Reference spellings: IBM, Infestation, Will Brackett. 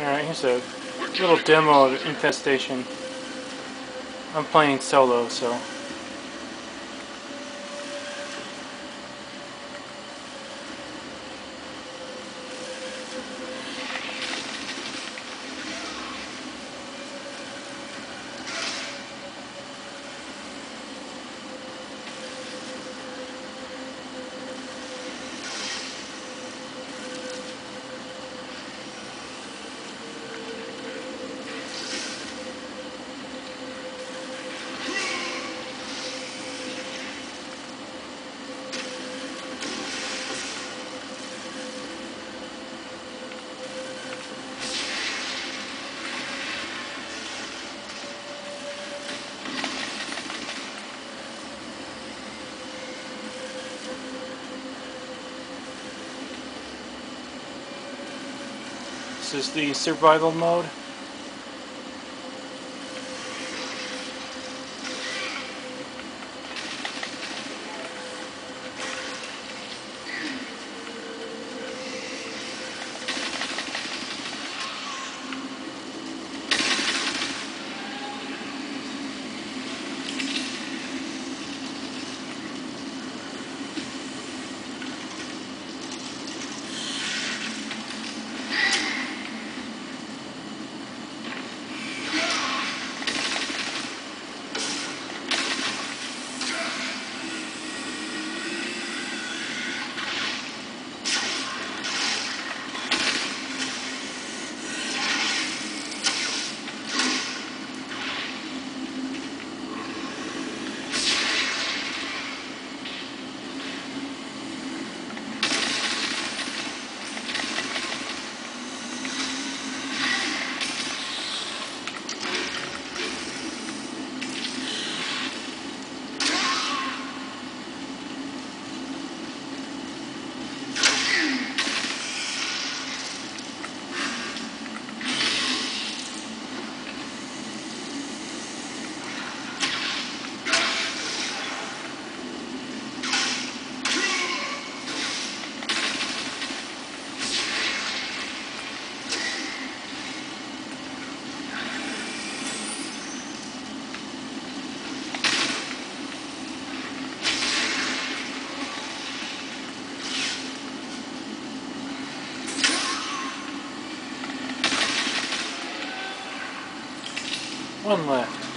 Alright, here's a little demo of Infestation. I'm playing solo, so. This is the survival mode. One left.